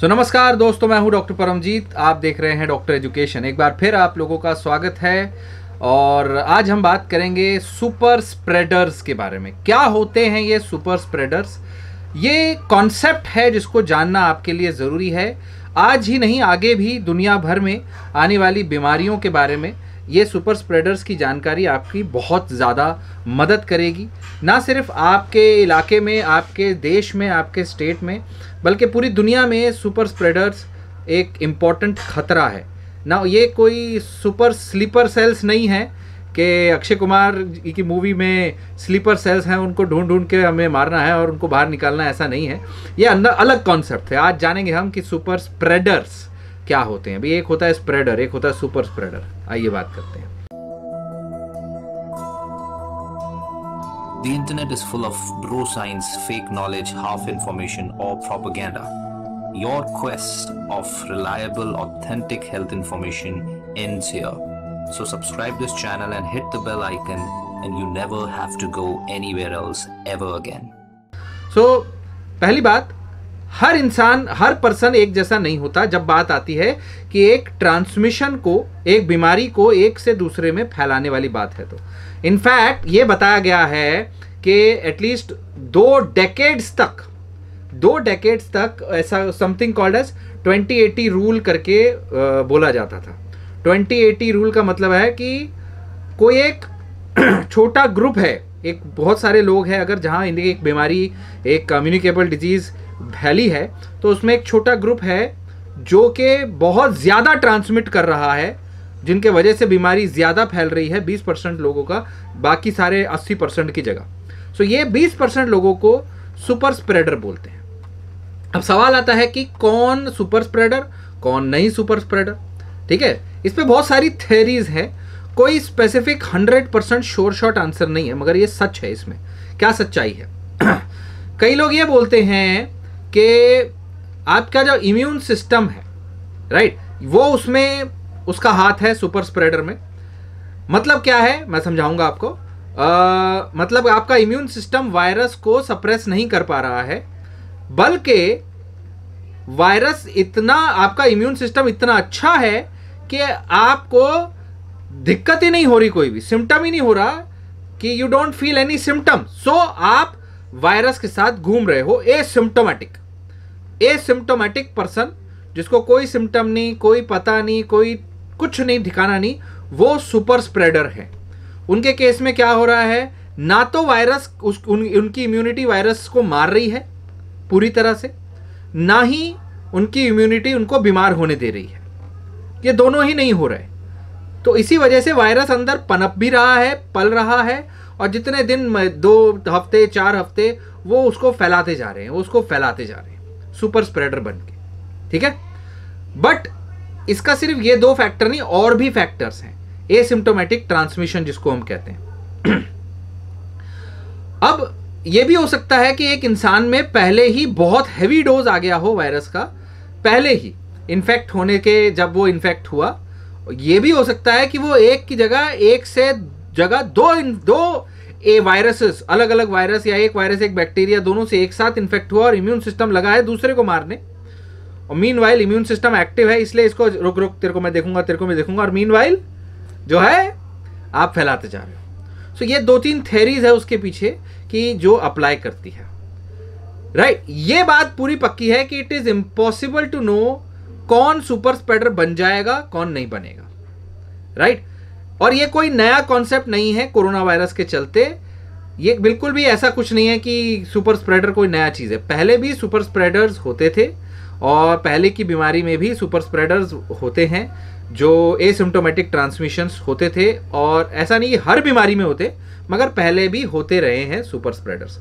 सो नमस्कार दोस्तों, मैं हूं डॉक्टर परमजीत। आप देख रहे हैं डॉक्टर एजुकेशन। एक बार फिर आप लोगों का स्वागत है और आज हम बात करेंगे सुपर स्प्रेडर्स के बारे में। क्या होते हैं ये सुपर स्प्रेडर्स? ये कॉन्सेप्ट है जिसको जानना आपके लिए ज़रूरी है। आज ही नहीं, आगे भी दुनिया भर में आने वाली बीमारियों के बारे में ये सुपर स्प्रेडर्स की जानकारी आपकी बहुत ज़्यादा मदद करेगी, ना सिर्फ आपके इलाके में, आपके देश में, आपके स्टेट में, बल्कि पूरी दुनिया में सुपर स्प्रेडर्स एक इम्पॉर्टेंट ख़तरा है ना। ये कोई सुपर स्लीपर सेल्स नहीं है कि अक्षय कुमार की मूवी में स्लीपर सेल्स हैं, उनको ढूंढ ढूंढ के हमें मारना है और उनको बाहर निकालना है, ऐसा नहीं है। ये अंदर अलग कॉन्सेप्ट है। आज जानेंगे हम कि सुपर स्प्रेडर्स क्या होते हैं। अभी एक होता है स्प्रेडर, एक होता है सुपर स्प्रेडर। आइए बात करते हैं। The internet is full of bro science, fake knowledge, half information or propaganda. Your quest of reliable, authentic health information ends here. So subscribe this channel and hit the bell icon and you never have to go anywhere else ever again. So पहली बात, हर इंसान, हर person एक जैसा नहीं होता। जब बात आती है कि एक ट्रांसमिशन को, एक बीमारी को एक से दूसरे में फैलाने वाली बात है, तो इनफैक्ट ये बताया गया है कि एटलीस्ट 2 डेकेड्स तक ऐसा समथिंग कॉल्ड एज 2080 रूल करके बोला जाता था। 2080 रूल का मतलब है कि कोई एक छोटा ग्रुप है, एक बहुत सारे लोग हैं, अगर जहाँ इनकी एक बीमारी, एक कम्युनिकेबल डिजीज़ फैली है तो उसमें एक छोटा ग्रुप है जो कि बहुत ज़्यादा ट्रांसमिट कर रहा है, जिनके वजह से बीमारी ज़्यादा फैल रही है 20% लोगों का, बाकी सारे 80% की जगह। सो ये 20% लोगों को सुपर स्प्रेडर बोलते हैं। अब सवाल आता है कि कौन सुपर स्प्रेडर, कौन नहीं सुपर स्प्रेडर। ठीक है, इस पर बहुत सारी थ्योरीज हैं। कोई स्पेसिफिक 100% श्योर शॉट आंसर नहीं है, मगर ये सच है। इसमें क्या सच्चाई है? कई लोग ये बोलते हैं कि आपका जो इम्यून सिस्टम है, राइट, वो उसमें उसका हाथ है सुपर स्प्रेडर में। मतलब क्या है, मैं समझाऊंगा आपको। मतलब आपका इम्यून सिस्टम वायरस को सप्रेस नहीं कर पा रहा है, बल्कि वायरस इतना, आपका इम्यून सिस्टम इतना अच्छा है कि आपको दिक्कत ही नहीं हो रही, कोई भी सिम्टम ही नहीं हो रहा कि you don't feel any symptom. So आप वायरस के साथ घूम रहे हो, एसिम्प्टोमेटिक पर्सन, जिसको कोई सिम्टम नहीं, कोई पता नहीं, कोई कुछ नहीं, ठिकाना नहीं, वो सुपर स्प्रेडर है। उनके केस में क्या हो रहा है, ना तो वायरस उनकी इम्यूनिटी वायरस को मार रही है पूरी तरह से, ना ही उनकी इम्यूनिटी उनको बीमार होने दे रही है। ये दोनों ही नहीं हो रहे, तो इसी वजह से वायरस अंदर पनप भी रहा है, पल रहा है, और जितने दिन में, 2 हफ्ते, 4 हफ्ते, वो उसको फैलाते जा रहे हैं, सुपर स्प्रेडर बन के। ठीक है, बट इसका सिर्फ ये 2 फैक्टर नहीं, और भी फैक्टर्स हैं। एसिम्प्टोमेटिक ट्रांसमिशन जिसको हम कहते हैं। अब ये भी हो सकता है कि एक इंसान में पहले ही बहुत हैवी डोज आ गया हो वायरस का, पहले ही इन्फेक्ट होने के, जब वो इन्फेक्ट हुआ। ये भी हो सकता है कि वो एक से दो वायरसेस, अलग अलग वायरस या एक वायरस, एक बैक्टीरिया, दोनों से एक साथ इन्फेक्ट हुआ और इम्यून सिस्टम लगा है दूसरे को मारने, और मीनवाइल इम्यून सिस्टम एक्टिव है, इसलिए इसको रोक, तेरे को मैं देखूंगा, तेरे को मैं देखूंगा, और मीनवाइल जो है आप फैलाते जा रहे हो। सो ये 2-3 थेरीज है उसके पीछे कि जो अप्लाई करती है, राइट। ये बात पूरी पक्की है कि it is impossible to know कौन सुपर स्प्रेडर बन जाएगा, कौन नहीं बनेगा, राइट। और ये कोई नया कॉन्सेप्ट नहीं है कोरोना वायरस के चलते। ये बिल्कुल भी ऐसा कुछ नहीं है कि सुपर स्प्रेडर कोई नया चीज़ है। पहले भी सुपर स्प्रेडर्स होते थे और पहले की बीमारी में भी सुपर स्प्रेडर्स होते हैं जो एसिम्प्टोमेटिक ट्रांसमिशंस होते थे, और ऐसा नहीं हर बीमारी में होते, मगर पहले भी होते रहे हैं सुपर स्प्रेडर्स।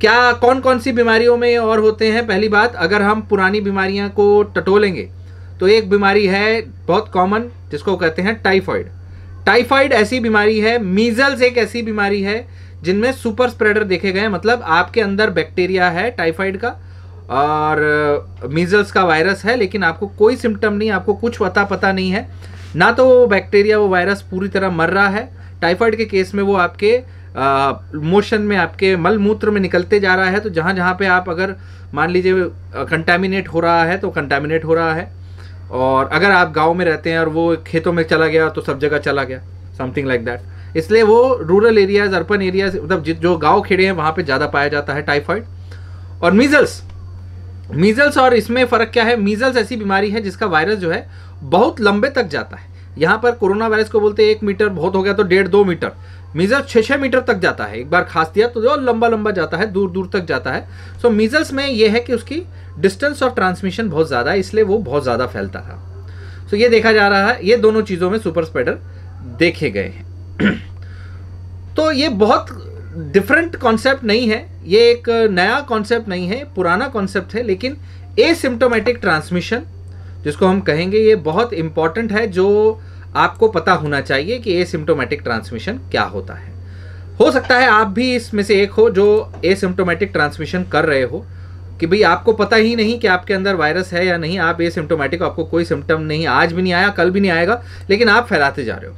क्या कौन कौन सी बीमारियों में और होते हैं? पहली बात, अगर हम पुरानी बीमारियाँ को टटोलेंगे तो एक बीमारी है बहुत कॉमन जिसको कहते हैं टाइफाइड। टाइफाइड ऐसी बीमारी है, मीजल्स एक ऐसी बीमारी है जिनमें सुपर स्प्रेडर देखे गए। मतलब आपके अंदर बैक्टीरिया है टाइफाइड का और मीजल्स का वायरस है, लेकिन आपको कोई सिम्टम नहीं, आपको कुछ पता नहीं है, ना तो बैक्टीरिया वो वायरस पूरी तरह मर रहा है। टाइफाइड के केस में वो आपके मोशन में आपके मलमूत्र में निकलते जा रहा है, तो जहाँ जहाँ पे आप अगर मान लीजिए कंटामिनेट हो रहा है तो कंटामिनेट हो रहा है, और अगर आप गांव में रहते हैं और वो खेतों में चला गया तो सब जगह चला गया, समथिंग लाइक दैट। इसलिए वो रूरल एरियाज, अर्बन एरियाज, मतलब जो गाँव खेड़े हैं वहाँ पर ज़्यादा पाया जाता है टाइफाइड। और मीजल्स और इसमें फ़र्क क्या है, मीजल्स ऐसी बीमारी है जिसका वायरस जो है बहुत लंबे तक जाता है। यहाँ पर कोरोना वायरस को बोलते हैं 1 मीटर, बहुत हो गया तो 1.5-2 मीटर, मीजल्स 6-6 मीटर तक जाता है। एक बार खास दिया तो जो लंबा लंबा जाता है, दूर दूर तक जाता है। सो मीजल्स में ये है कि उसकी डिस्टेंस ऑफ ट्रांसमिशन बहुत ज़्यादा है, इसलिए वो बहुत ज़्यादा फैलता था। सो ये देखा जा रहा है, ये दोनों चीज़ों में सुपर स्प्रेडर देखे गए हैं। तो ये बहुत डिफरेंट कॉन्सेप्ट नहीं है, ये एक नया कॉन्सेप्ट नहीं है, पुराना कॉन्सेप्ट है, लेकिन एसिम्प्टोमेटिक ट्रांसमिशन जिसको हम कहेंगे ये बहुत इंपॉर्टेंट है, जो आपको पता होना चाहिए कि एसिम्प्टोमेटिक ट्रांसमिशन क्या होता है। हो सकता है आप भी इसमें से एक हो जो एसिम्प्टोमेटिक ट्रांसमिशन कर रहे हो, कि भाई आपको पता ही नहीं कि आपके अंदर वायरस है या नहीं, आप एसिम्प्टोमेटिक, आपको कोई सिम्टम नहीं, आज भी नहीं आया, कल भी नहीं आएगा, लेकिन आप फैलाते जा रहे हो,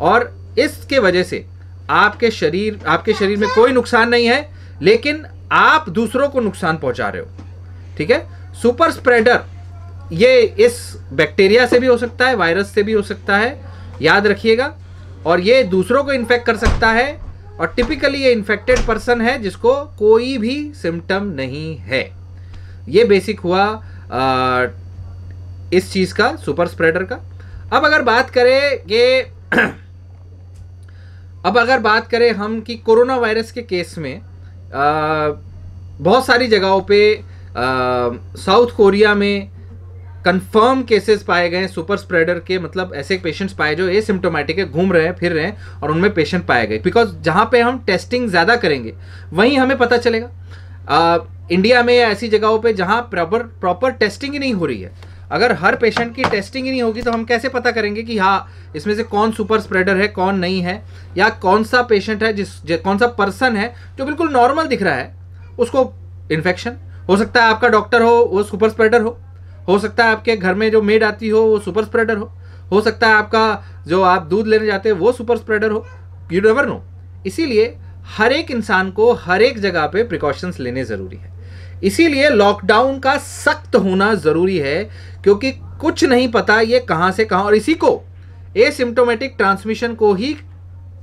और इसके वजह से आपके शरीर में कोई नुकसान नहीं है लेकिन आप दूसरों को नुकसान पहुंचा रहे हो। ठीक है, सुपर स्प्रेडर ये इस बैक्टीरिया से भी हो सकता है, वायरस से भी हो सकता है, याद रखिएगा, और ये दूसरों को इन्फेक्ट कर सकता है। और टिपिकली ये इन्फेक्टेड पर्सन है जिसको कोई भी सिम्टम नहीं है। ये बेसिक हुआ इस चीज़ का, सुपर स्प्रेडर का। अब अगर बात करें हम कि कोरोना वायरस के केस में बहुत सारी जगहों पे साउथ कोरिया में कंफर्म केसेस पाए गए सुपर स्प्रेडर के, मतलब ऐसे पेशेंट्स पाए जो एसिम्प्टोमेटिक है, घूम रहे हैं फिर रहे हैं और उनमें पेशेंट पाए गए। बिकॉज जहाँ पे हम टेस्टिंग ज़्यादा करेंगे वहीं हमें पता चलेगा। इंडिया में ऐसी जगहों पे जहाँ प्रॉपर टेस्टिंग ही नहीं हो रही है, अगर हर पेशेंट की टेस्टिंग ही नहीं होगी तो हम कैसे पता करेंगे कि हाँ इसमें से कौन सुपर स्प्रेडर है कौन नहीं है, या कौन सा पेशेंट है कौन सा पर्सन है जो बिल्कुल नॉर्मल दिख रहा है उसको इन्फेक्शन हो सकता है। आपका डॉक्टर हो वो सुपर स्प्रेडर हो सकता है आपके घर में जो मेड आती हो वो सुपर स्प्रेडर हो सकता है आपका जो आप दूध लेने जाते हो वो सुपर स्प्रेडर हो, यू नेवर नो। इसीलिए हर एक इंसान को हर एक जगह पे प्रिकॉशंस लेने ज़रूरी है, इसीलिए लॉकडाउन का सख्त होना ज़रूरी है, क्योंकि कुछ नहीं पता ये कहाँ से कहाँ, और इसी को एसिम्प्टोमेटिक ट्रांसमिशन को ही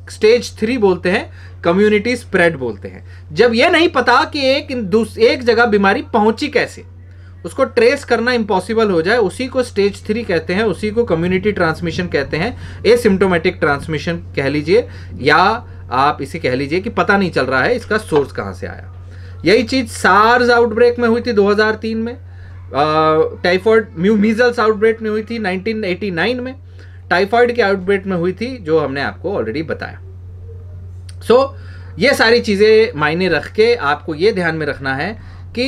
स्टेज 3 बोलते हैं, कम्युनिटी स्प्रेड बोलते हैं। जब ये नहीं पता कि एक जगह बीमारी पहुंची कैसे, उसको ट्रेस करना इम्पॉसिबल हो जाए, उसी को स्टेज 3 कहते हैं, उसी को कम्युनिटी ट्रांसमिशन कहते हैं, एसिम्प्टोमेटिक ट्रांसमिशन कह लीजिए, या आप इसे कह लीजिए कि पता नहीं चल रहा है इसका सोर्स कहाँ से आया। यही चीज़ सार्स आउटब्रेक में हुई थी 2003 में, टाइफाइड मीजल्स आउटब्रेक में हुई थी 1989 में, टाइफाइड के आउटब्रेक में हुई थी जो हमने आपको ऑलरेडी बताया। सो ये सारी चीज़ें मायने रख के आपको ये ध्यान में रखना है कि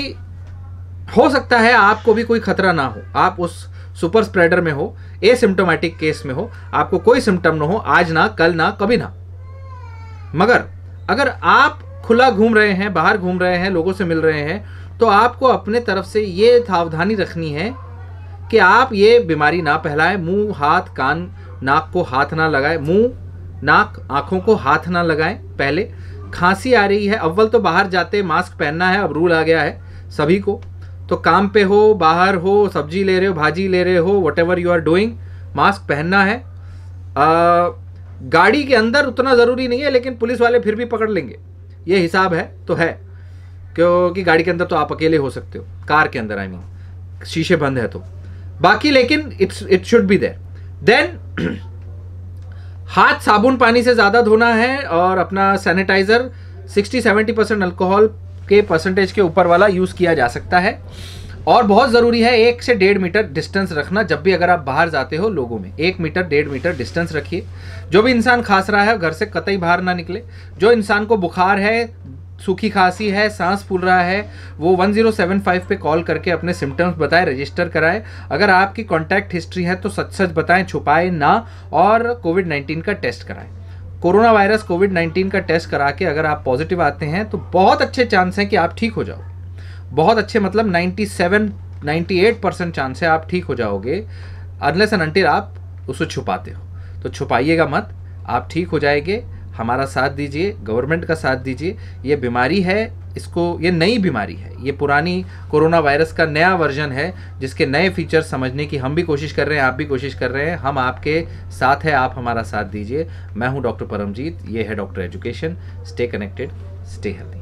हो सकता है आपको भी कोई खतरा ना हो, आप उस सुपर स्प्रेडर में हो, एसिम्प्टोमेटिक केस में हो, आपको कोई सिम्टम ना हो, आज ना कल ना कभी ना। मगर अगर आप खुला घूम रहे हैं, बाहर घूम रहे हैं, लोगों से मिल रहे हैं, तो आपको अपने तरफ से ये सावधानी रखनी है कि आप ये बीमारी ना फैलाएं, मुंह हाथ कान नाक को हाथ ना लगाएं, मुंह नाक आँखों को हाथ ना लगाएं। पहले खांसी आ रही है, अव्वल तो बाहर जाते मास्क पहनना है, अब रूल आ गया है सभी को, तो काम पे हो, बाहर हो, सब्जी ले रहे हो, भाजी ले रहे हो, whatever you are doing, mask पहनना है। गाड़ी के अंदर उतना ज़रूरी नहीं है, लेकिन पुलिस वाले फिर भी पकड़ लेंगे, ये हिसाब है तो है, क्योंकि गाड़ी के अंदर तो आप अकेले हो सकते हो, कार के अंदर आई मीन शीशे बंद है तो बाकी, लेकिन it should be there. Then हाथ साबुन पानी से ज़्यादा धोना है, और अपना सैनिटाइज़र 60-70% अल्कोहल के परसेंटेज के ऊपर वाला यूज़ किया जा सकता है। और बहुत ज़रूरी है 1 से 1.5 मीटर डिस्टेंस रखना, जब भी अगर आप बाहर जाते हो लोगों में 1 मीटर 1.5 मीटर डिस्टेंस रखिए। जो भी इंसान खांस रहा है घर से कतई बाहर ना निकले। जो इंसान को बुखार है, सूखी खांसी है, सांस फूल रहा है, वो 1075 पे कॉल करके अपने सिम्टम्स बताएं, रजिस्टर कराएं। अगर आपकी कॉन्टैक्ट हिस्ट्री है तो सच सच बताएं, छुपाएं ना, और कोविड-19 का टेस्ट कराएं। कोरोना वायरस कोविड-19 का टेस्ट करा के अगर आप पॉजिटिव आते हैं तो बहुत अच्छे चांस हैं कि आप ठीक हो जाओ, बहुत अच्छे, मतलब 97-98% चांस है आप ठीक हो जाओगे, अनलेस एंड अनटिल आप उसको छुपाते हो। तो छुपाइएगा मत, आप ठीक हो जाएंगे। हमारा साथ दीजिए, गवर्नमेंट का साथ दीजिए। ये बीमारी है, इसको, ये नई बीमारी है, ये पुरानी कोरोना वायरस का नया वर्जन है जिसके नए फीचर समझने की हम भी कोशिश कर रहे हैं, आप भी कोशिश कर रहे हैं। हम आपके साथ हैं, आप हमारा साथ दीजिए। मैं हूँ डॉक्टर परमजीत, ये है doctor education. Stay connected, stay healthy.